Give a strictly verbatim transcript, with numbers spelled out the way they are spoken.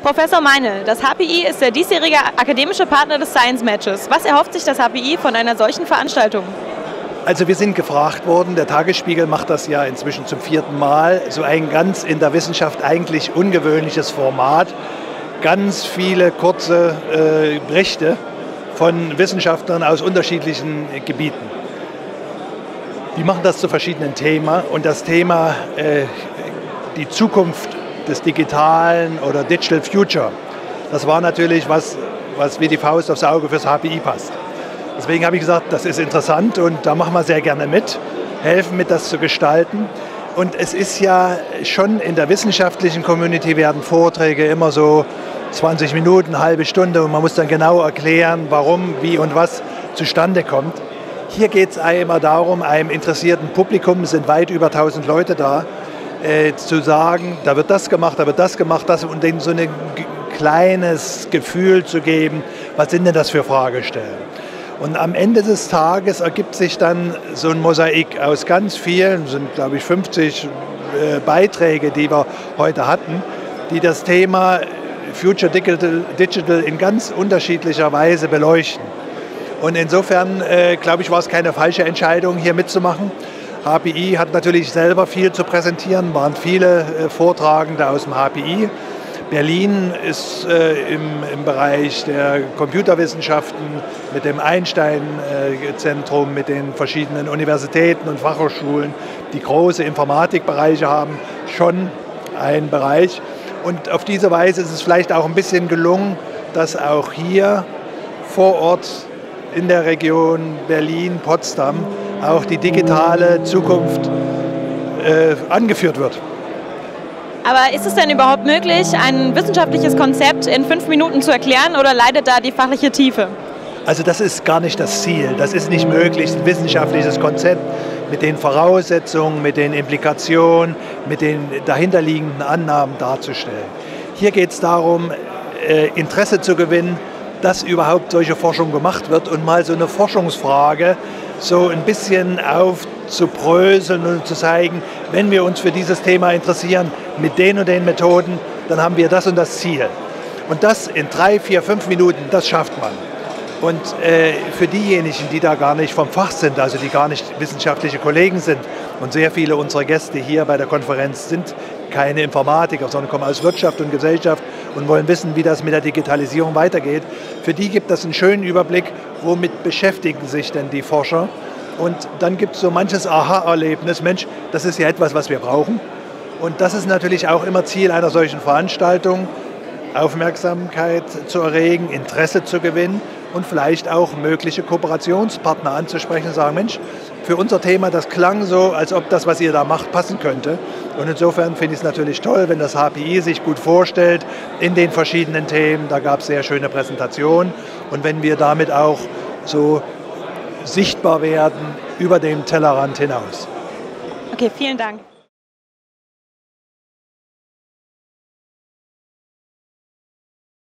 Professor Meinl, das H P I ist der diesjährige akademische Partner des Science Matches. Was erhofft sich das H P I von einer solchen Veranstaltung? Also wir sind gefragt worden, der Tagesspiegel macht das ja inzwischen zum vierten Mal, so ein ganz in der Wissenschaft eigentlich ungewöhnliches Format. Ganz viele kurze äh, Berichte von Wissenschaftlern aus unterschiedlichen äh, Gebieten. Die machen das zu verschiedenen Themen und das Thema äh, die Zukunft des Digitalen oder Digital Future. Das war natürlich was, was wie die Faust aufs Auge fürs H P I passt. Deswegen habe ich gesagt, das ist interessant und da machen wir sehr gerne mit, helfen mit, das zu gestalten. Und es ist ja schon in der wissenschaftlichen Community werden Vorträge immer so zwanzig Minuten, halbe Stunde und man muss dann genau erklären, warum, wie und was zustande kommt. Hier geht es einmal darum, einem interessierten Publikum, es sind weit über tausend Leute da, Äh, zu sagen, da wird das gemacht, da wird das gemacht, das, und denen so ein kleines Gefühl zu geben, was sind denn das für Fragestellungen. Und am Ende des Tages ergibt sich dann so ein Mosaik aus ganz vielen, sind glaube ich fünfzig äh, Beiträge, die wir heute hatten, die das Thema Future Digital, Digital in ganz unterschiedlicher Weise beleuchten. Und insofern äh, glaube ich, war es keine falsche Entscheidung, hier mitzumachen. H P I hat natürlich selber viel zu präsentieren, waren viele Vortragende aus dem H P I. Berlin ist äh, im, im Bereich der Computerwissenschaften mit dem Einstein-Zentrum, mit den verschiedenen Universitäten und Fachhochschulen, die große Informatikbereiche haben, schon ein Bereich. Und auf diese Weise ist es vielleicht auch ein bisschen gelungen, dass auch hier vor Ort in der Region Berlin-Potsdam auch die digitale Zukunft äh, angeführt wird. Aber ist es denn überhaupt möglich, ein wissenschaftliches Konzept in fünf Minuten zu erklären oder leidet da die fachliche Tiefe? Also das ist gar nicht das Ziel. Das ist nicht möglich, ein wissenschaftliches Konzept mit den Voraussetzungen, mit den Implikationen, mit den dahinterliegenden Annahmen darzustellen. Hier geht es darum, äh, Interesse zu gewinnen, dass überhaupt solche Forschung gemacht wird und mal so eine Forschungsfrage so ein bisschen aufzubröseln und zu zeigen, wenn wir uns für dieses Thema interessieren, mit den und den Methoden, dann haben wir das und das Ziel. Und das in drei, vier, fünf Minuten, das schafft man. Und äh, für diejenigen, die da gar nicht vom Fach sind, also die gar nicht wissenschaftliche Kollegen sind, und sehr viele unserer Gäste hier bei der Konferenz sind keine Informatiker, sondern kommen aus Wirtschaft und Gesellschaft und wollen wissen, wie das mit der Digitalisierung weitergeht. Für die gibt es einen schönen Überblick, womit beschäftigen sich denn die Forscher. Und dann gibt es so manches Aha-Erlebnis, Mensch, das ist ja etwas, was wir brauchen. Und das ist natürlich auch immer Ziel einer solchen Veranstaltung, Aufmerksamkeit zu erregen, Interesse zu gewinnen und vielleicht auch mögliche Kooperationspartner anzusprechen und sagen, Mensch, für unser Thema, das klang so, als ob das, was ihr da macht, passen könnte. Und insofern finde ich es natürlich toll, wenn das H P I sich gut vorstellt in den verschiedenen Themen. Da gab es sehr schöne Präsentationen. Und wenn wir damit auch so sichtbar werden über den Tellerrand hinaus. Okay, vielen Dank.